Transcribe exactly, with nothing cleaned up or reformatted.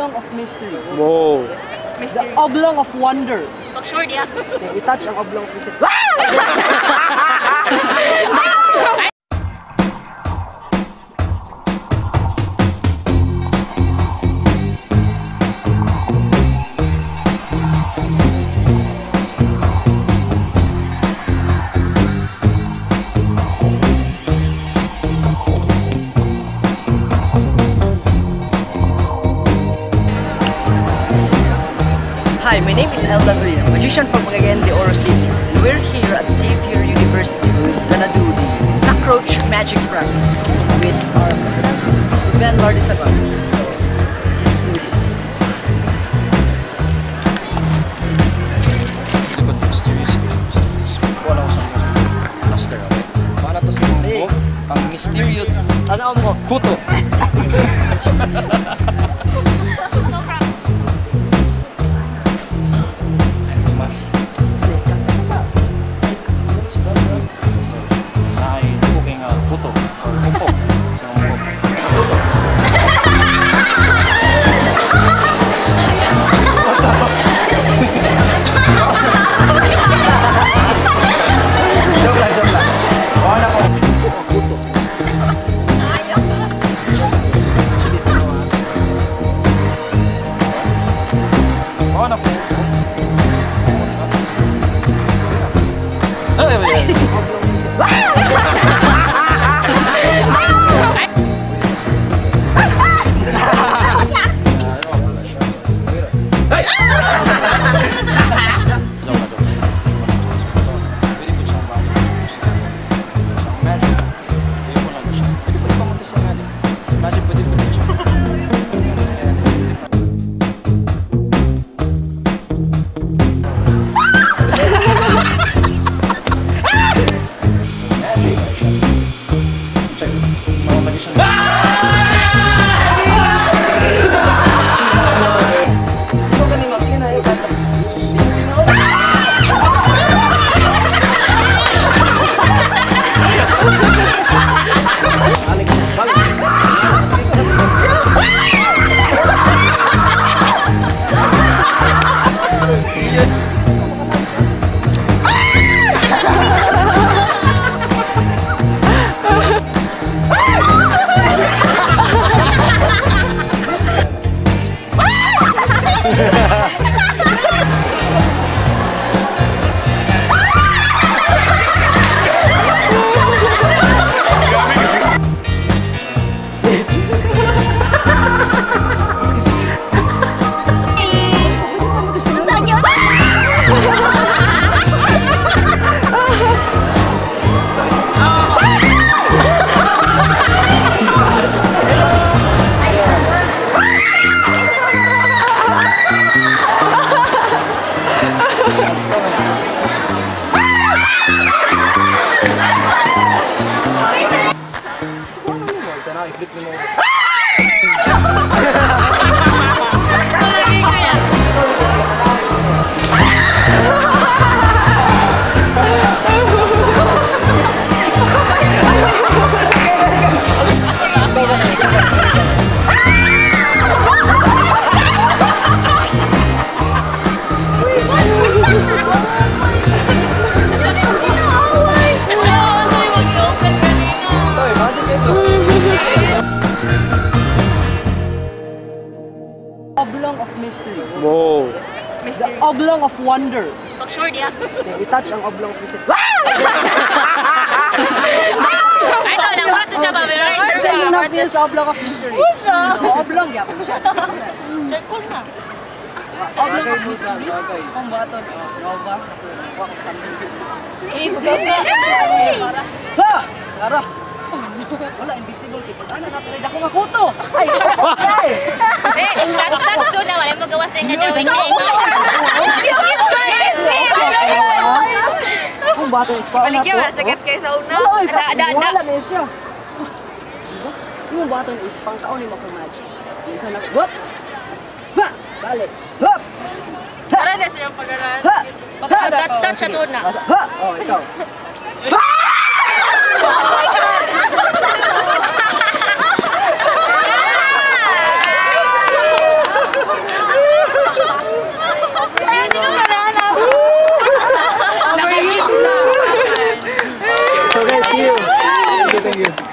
oblong of mystery. Wow. Mystery. The oblong of wonder. Pag short yan. Okay, itouch ang oblong of mystery. Hi, my name is Elda Toya, magician from Magayen de Oro City. And we're here at Xavier University. We're gonna do the Cockroach Magic Prank with our Ben Lardisabang. So, let's do this. Look at mysterious, mysterious. Wala ko sa'yo. Master ako. Paano to sa mong buo? Pang mysterious. Ano mo? Kuto. Oblong of mystery. Wow. Mystery. The oblong of wonder. Pag short yan. Okay, itouch ang oblong of mystery. Ito, nang-rato siya ba? Ito, nang-rato siya sa oblong of mystery. Oblong, yapon siya. Sir, cool na. Oblong of mystery. Kung baton, nova, nakuha ko sa mystery. Ha! Tara! Wala, invisible people. Ano, natrade ako nga kuto! Ay! Ay! Eh, touch-touch na. Wala yung magawa sa'yo nga drawing na ito. Kiyong-kiyong ba? Kung bato yung spawna to. Ipaligyan ba? Sakit kayo sa una. Wala na siya. Diba? Yung bato yung ispang taon yung makumagi. Minsan lang, wop! Ha! Balik! Wop! Tara na sa'yo pag-aral. Ha! Touch-touch siya doon na. Ha! O, ikaw. Ha! Oh my God! Hahaha! you.